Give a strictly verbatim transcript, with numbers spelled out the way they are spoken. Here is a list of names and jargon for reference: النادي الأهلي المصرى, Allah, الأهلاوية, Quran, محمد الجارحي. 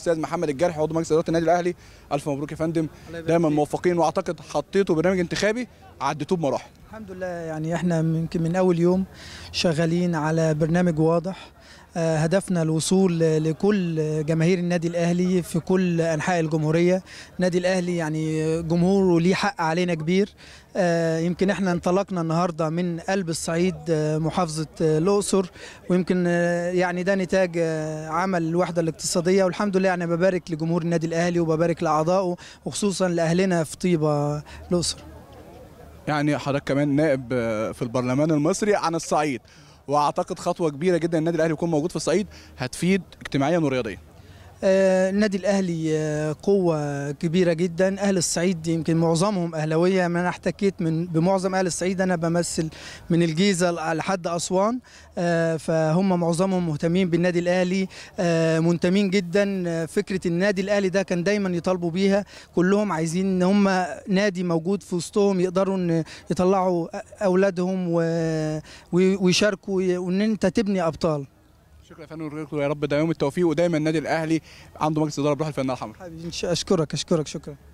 استاذ محمد الجارحي عضو مجلس اداره النادي الاهلي، الف مبروك يا فندم، دايما موفقين، واعتقد حطيتوا برنامج انتخابي عديتوه بمراحل. الحمد لله، يعني احنا يمكن من اول يوم شغالين على برنامج واضح، هدفنا الوصول لكل جماهير النادي الاهلي في كل انحاء الجمهوريه. النادي الاهلي يعني جمهوره ليه حق علينا كبير. يمكن احنا انطلقنا النهارده من قلب الصعيد محافظه الاقصر، ويمكن يعني ده نتاج عمل الوحده الاقتصاديه، والحمد لله يعني ببارك لجمهور النادي الاهلي وببارك لاعضائه، وخصوصا لاهلنا في طيبه الاقصر. يعني حضرتك كمان نائب في البرلمان المصري عن الصعيد، واعتقد خطوه كبيره جدا النادي الاهلي يكون موجود في الصعيد، هتفيد اجتماعيا ورياضيا. النادي الاهلي قوه كبيره جدا. اهل الصعيد يمكن معظمهم اهلاويه، انا احتكيت من بمعظم اهل الصعيد، انا بمثل من الجيزه لحد اسوان، فهم معظمهم مهتمين بالنادي الاهلي، منتمين جدا. فكره النادي الاهلي ده كان دايما يطالبوا بيها، كلهم عايزين ان هم نادي موجود في وسطهم، يقدروا ان يطلعوا اولادهم ويشاركوا، وان انت تبني ابطال. شكرا يا فندم، يا رب دايما التوفيق، ودايما النادي الاهلي عنده مجلس اداره بروح الفنانه الحمراء. حبيبي اشكرك اشكرك شكرا.